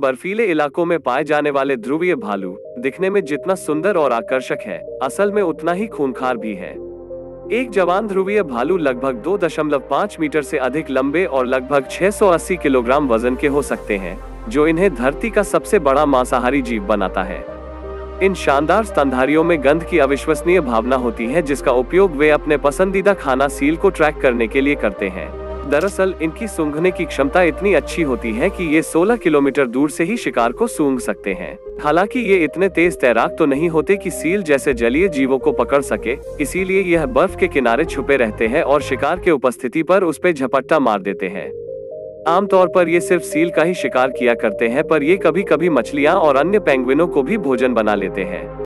बर्फीले इलाकों में पाए जाने वाले ध्रुवीय भालू दिखने में जितना सुंदर और आकर्षक है, असल में उतना ही खूंखार भी है। एक जवान ध्रुवीय भालू लगभग 2.5 मीटर से अधिक लंबे और लगभग 680 किलोग्राम वजन के हो सकते हैं, जो इन्हें धरती का सबसे बड़ा मांसाहारी जीव बनाता है। इन शानदार स्तनधारियों में गंध की अविश्वसनीय भावना होती है, जिसका उपयोग वे अपने पसंदीदा खाना सील को ट्रैक करने के लिए करते हैं। दरअसल इनकी सूंघने की क्षमता इतनी अच्छी होती है कि ये 16 किलोमीटर दूर से ही शिकार को सूंघ सकते हैं। हालांकि ये इतने तेज तैराक तो नहीं होते कि सील जैसे जलीय जीवों को पकड़ सके, इसीलिए यह बर्फ के किनारे छुपे रहते हैं और शिकार के उपस्थिति पर उस पर झपट्टा मार देते हैं। आमतौर पर ये सिर्फ सील का ही शिकार किया करते हैं, पर ये कभी कभी मछलियाँ और अन्य पेंगुइनों को भी भोजन बना लेते हैं।